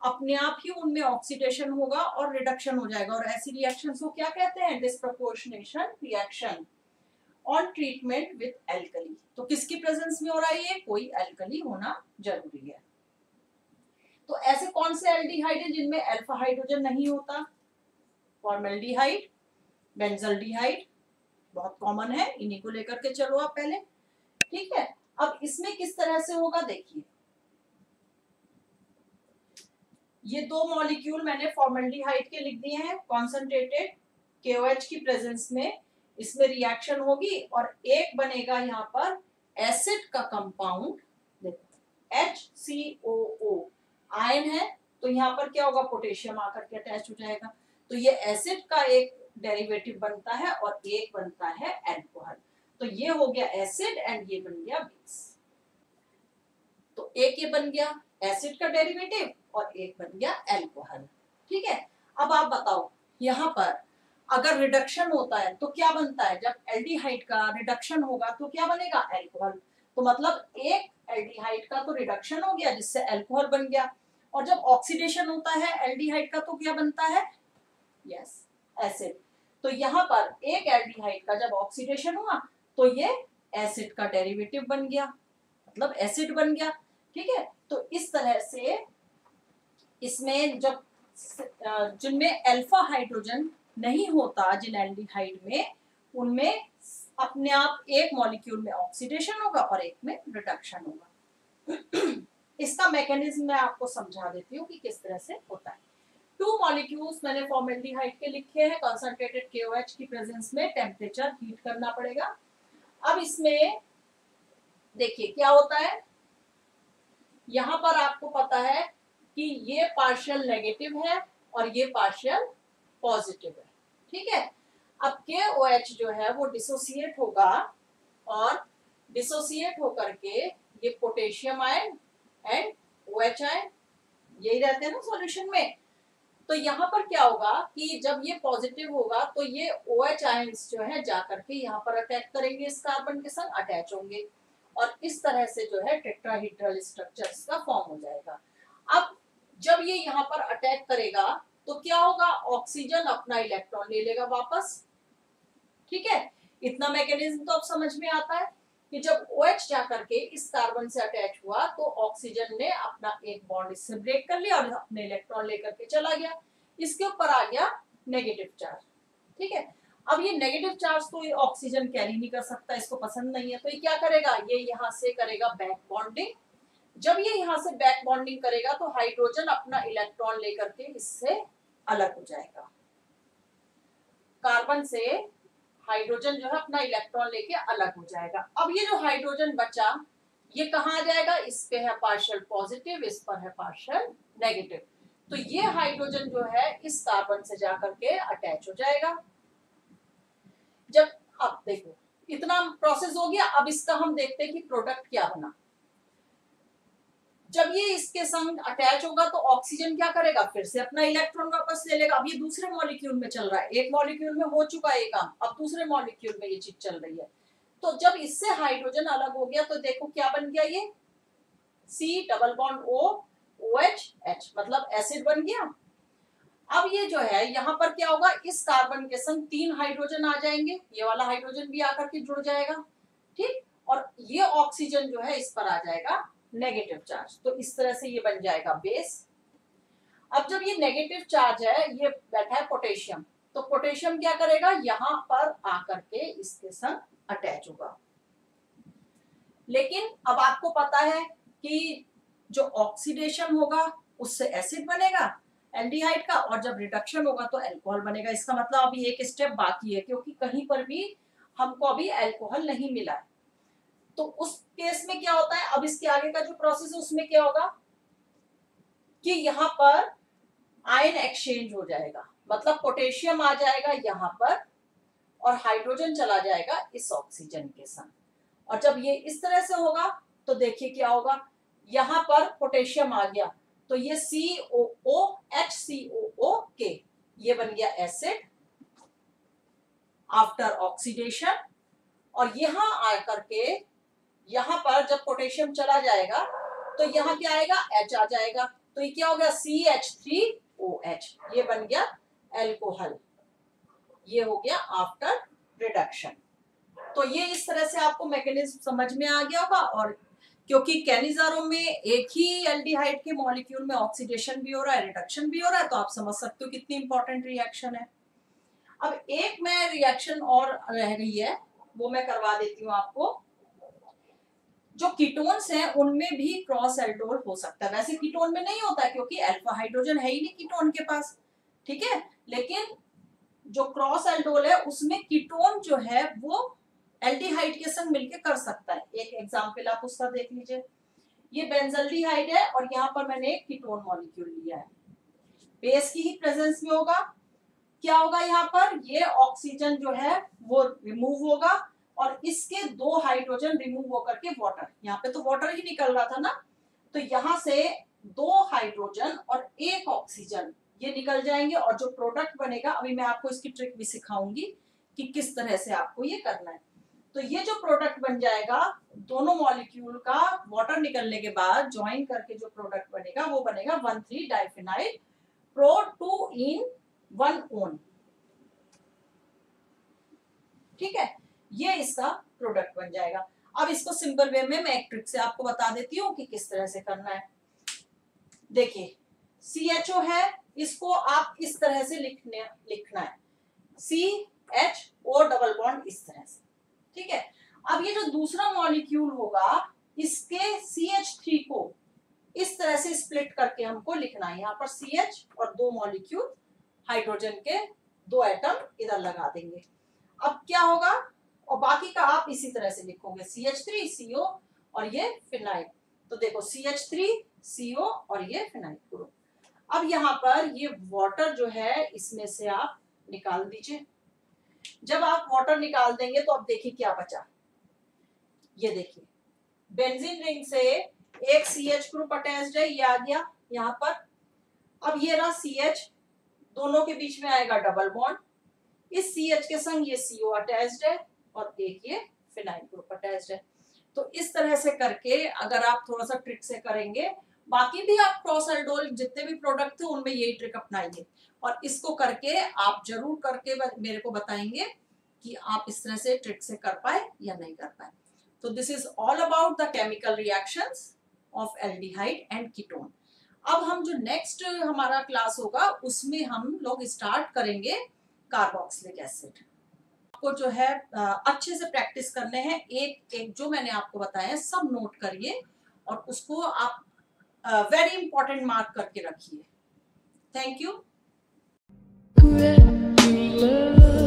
अपने आप ही उनमें ऑक्सीडेशन होगा और रिडक्शन हो जाएगा, और ऐसी रिएक्शंस को क्या कहते हैं, disproportionation reaction. On treatment with alkali. तो किसकी प्रेजेंस में हो रहा है ये? कोई एल्कली होना जरूरी है। तो ऐसे कौन से एल्डिहाइड हैं जिनमें अल्फा हाइड्रोजन नहीं होता? फॉर्मल्डिहाइड, बेंजल्डिहाइड बहुत कॉमन है, इन्हीं को लेकर के चलो आप पहले, ठीक है। अब इसमें किस तरह से होगा देखिए, ये दो मॉलिक्यूल मैंने फॉर्मल्डिहाइड के लिख दिए हैं, कॉन्सेंट्रेटेड केओएच की प्रेजेंस में इसमें रिएक्शन होगी और एक बनेगा यहाँ पर एसिड का कंपाउंड, देखो एच सी ओ ओ आयन है, तो यहाँ पर क्या होगा पोटेशियम आकर के अटैच हो जाएगा, तो ये एसिड का एक डेरिवेटिव बनता है और एक बनता है एल्कोहल। तो ये हो गया एसिड एंड ये बन गया बेस। तो एक ये बन गया एसिड का डेरिवेटिव और एक बन गया एल्कोहल, ठीक है। अब आप बताओ यहाँ पर अगर रिडक्शन होता है तो क्या बनता है? जब एल्डिहाइड का रिडक्शन होगा तो क्या बनेगा? एल्कोहल। तो मतलब एक एल्डिहाइड का तो रिडक्शन हो गया जिससे एल्कोहल बन गया, और जब ऑक्सीडेशन होता है एल्डिहाइड का तो क्या बनता है? Yes acid. तो यहाँ पर एक एल्डिहाइड का जब ऑक्सीडेशन हुआ तो ये एसिड का डेरिवेटिव बन गया, मतलब एसिड बन गया, ठीक है। तो इस तरह से इसमें जब जिनमें अल्फा हाइड्रोजन नहीं होता, जिन एल्डिहाइड में, उनमें अपने आप एक मॉलिक्यूल में ऑक्सीडेशन होगा और एक में रिडक्शन होगा। इसका मैकेनिज्म मैं आपको समझा देती हूँ कि किस तरह से होता है। टू मॉलिक्यूल्स मैंने फॉर्मल्डिहाइड के लिखे हैं, कंसंट्रेटेड केओएच की प्रेजेंस में टेम्परेचर हीट करना पड़ेगा। अब इसमें देखिए क्या होता है, यहाँ पर आपको पता है कि ये पार्शियल नेगेटिव है और ये पार्शियल पॉजिटिव है, ठीक है। अब केओएच जो है वो डिसोसिएट होगा और डिसोसिएट होकर के ये potassium ion and OH ion यही रहते हैं ना सॉल्यूशन में, तो यहाँ पर क्या होगा कि जब ये पॉजिटिव होगा तो ये OH आयंस जो है जाकर के यहाँ पर अटैच करेंगे, इस कार्बन के साथ अटैच होंगे और इस तरह से जो है टेट्राहेड्रल स्ट्रक्चर इसका फॉर्म हो जाएगा। अब जब ये यहाँ पर अटैच करेगा तो क्या होगा? ऑक्सीजन अपना इलेक्ट्रॉन ले लेगा वापस, ठीक है। इतना मैकेनिज्म तो अब समझ में आता है कि जब OH जाकर के इस कार्बन से अटैच हुआ तो ऑक्सीजन ने अपना एक बॉन्ड इससे ब्रेक कर लिया और अपने इलेक्ट्रॉन लेकर के चला गया, इसके ऊपर आ गया नेगेटिव चार्ज, ठीक है। अब ये नेगेटिव चार्ज तो ऑक्सीजन कैरी नहीं कर सकता, इसको पसंद नहीं है, तो ये क्या करेगा? ये यहाँ से करेगा बैक बॉन्डिंग। जब ये यहाँ से बैक बॉन्डिंग करेगा तो हाइड्रोजन अपना इलेक्ट्रॉन लेकर के इससे अलग हो जाएगा, कार्बन से हाइड्रोजन जो है अपना इलेक्ट्रॉन लेके अलग हो जाएगा। अब ये जो हाइड्रोजन बचा ये कहाँ आ जाएगा? इस पे है पार्शियल पॉजिटिव, इस पर है पार्शियल नेगेटिव, तो ये हाइड्रोजन जो है इस कार्बन से जाकर के अटैच हो जाएगा। जब अब देखो इतना प्रोसेस हो गया, अब इसका हम देखते हैं कि प्रोडक्ट क्या बना। जब ये इसके संग अटैच होगा तो ऑक्सीजन क्या करेगा? फिर से अपना इलेक्ट्रॉन वापस ले लेगा। अब ये दूसरे मॉलिक्यूल में चल रहा है, एक मॉलिक्यूल में हो चुका है ये काम, अब दूसरे मॉलिक्यूल में ये चीज चल रही है। तो जब इससे हाइड्रोजन अलग हो गया तो देखो क्या बन गया, ये C double bond O OH H मतलब एसिड बन गया। अब ये जो है यहाँ पर क्या होगा? इस कार्बन के संग तीन हाइड्रोजन आ जाएंगे, ये वाला हाइड्रोजन भी आकर के जुड़ जाएगा, ठीक, और ये ऑक्सीजन जो है इस पर आ जाएगा नेगेटिव चार्ज, तो इस तरह से ये बन जाएगा बेस। अब जब ये नेगेटिव चार्ज है, ये बैठा है पोटेशियम, तो पोटेशियम क्या करेगा? यहां पर आकर के इसके संग अटैच होगा। लेकिन अब आपको पता है कि जो ऑक्सीडेशन होगा उससे एसिड बनेगा एल्डिहाइड का, और जब रिडक्शन होगा तो अल्कोहल बनेगा। इसका मतलब अभी एक स्टेप बाकी है, क्योंकि कहीं पर भी हमको अभी अल्कोहल नहीं मिला है। तो उस केस में क्या होता है? अब इसके आगे का जो प्रोसेस है उसमें क्या होगा कि यहाँ पर आयन एक्सचेंज हो जाएगा, मतलब पोटेशियम आ जाएगा यहाँ पर और हाइड्रोजन चला जाएगा इस ऑक्सीजन के संग। और जब ये इस तरह से होगा तो देखिए क्या होगा, यहाँ पर पोटेशियम आ गया तो ये सी O O H C O ओ के ये बन गया एसिड आफ्टर ऑक्सीडेशन, और यहाँ आकर के यहाँ पर जब पोटेशियम चला जाएगा तो यहाँ क्या आएगा? H आ जाएगा, तो ये क्या हो गया? C H three O H ये बन गया अल्कोहल, ये हो गया आफ्टर रिडक्शन। तो ये इस तरह से आपको मैकेनिज्म समझ में आ गया होगा। और क्योंकि कैनिज़ारो में एक ही एल्डिहाइड के मॉलिक्यूल में ऑक्सीडेशन भी हो रहा है, रिडक्शन भी हो रहा है, तो आप समझ सकते हो कितनी इंपॉर्टेंट रिएक्शन है। अब एक मैं रिएक्शन और रह गई है वो मैं करवा देती हूँ आपको। जो कीटोन्स हैं उनमें भी क्रॉस एल्डोल हो सकता है, वैसे कीटोन में नहीं होता क्योंकि अल्फा हाइड्रोजन है ही नहीं कीटोन के पास, ठीक है, लेकिन जो क्रॉस एल्डोल है उसमें कीटोन जो है वो एल्डिहाइड के संग मिलके कर सकता है। एक एग्जाम्पल आप उसका देख लीजिए, ये बेंजल्डिहाइड है और यहाँ पर मैंने एक कीटोन मॉलिक्यूल लिया है, बेस की ही प्रेजेंस में होगा। क्या होगा यहाँ पर, ये ऑक्सीजन जो है वो रिमूव होगा और इसके दो हाइड्रोजन रिमूव होकर के वाटर, यहाँ पे तो वाटर ही निकल रहा था ना, तो यहाँ से दो हाइड्रोजन और एक ऑक्सीजन ये निकल जाएंगे और जो प्रोडक्ट बनेगा, अभी मैं आपको इसकी ट्रिक भी सिखाऊंगी कि किस तरह से आपको ये करना है। तो ये जो प्रोडक्ट बन जाएगा दोनों मॉलिक्यूल का वाटर निकलने के बाद ज्वाइन करके जो प्रोडक्ट बनेगा वो बनेगा one three diphenyl pro two en one one, ठीक है, ये इसका प्रोडक्ट बन जाएगा। अब इसको सिंपल वे में मैं एक ट्रिक से आपको बता देती हूँ कि किस तरह से करना है। देखिए C H O है, इसको आप इस तरह से लिखने लिखना है, C H O double bond इस तरह से, ठीक है। अब ये जो दूसरा मॉलिक्यूल होगा इसके C H थ्री को इस तरह से स्प्लिट करके हमको लिखना है। यहाँ पर C H और दो मॉलिक्यूल हाइड्रोजन के दो एटम इधर लगा देंगे। अब क्या होगा, और बाकी का आप इसी तरह से लिखोगे C H three C O और ये फिनाइल, तो देखो C H three C O और ये फिनाइल ग्रुप। अब यहाँ पर ये वाटर जो है इसमें से आप निकाल दीजिए। जब आप वाटर निकाल देंगे तो अब देखिए क्या बचा, ये देखिए बेंजीन रिंग से एक C H ग्रुप अटैच्ड है, ये आ गया यहाँ पर। अब ये रहा C H, दोनों के बीच में आएगा डबल बॉन्ड, इस C H के संग ये C O अटैच्ड है और एक ये फिनाइल ग्रुप अटैच्ड है। तो इस तरह से करके अगर आप थोड़ा सा ट्रिक से करेंगे, बाकी भी आप क्रॉस एल्डोल जितने भी प्रोडक्ट थे उनमें यही ट्रिक अपनाइए और इसको करके आप जरूर करके मेरे को बताएंगे कि आप इस तरह से ट्रिक से कर पाए या नहीं कर पाए। तो this is all about the chemical reactions of aldehyde and ketone. अब हम जो नेक्स्ट हमारा क्लास होगा उसमें हम लोग स्टार्ट करेंगे कार्बोक्सिलिक एसिड। आपको जो है अच्छे से प्रैक्टिस करने हैं, एक एक जो मैंने आपको बताया सब नोट करिए और उसको आप वेरी इंपॉर्टेंट मार्क करके रखिए। Thank you.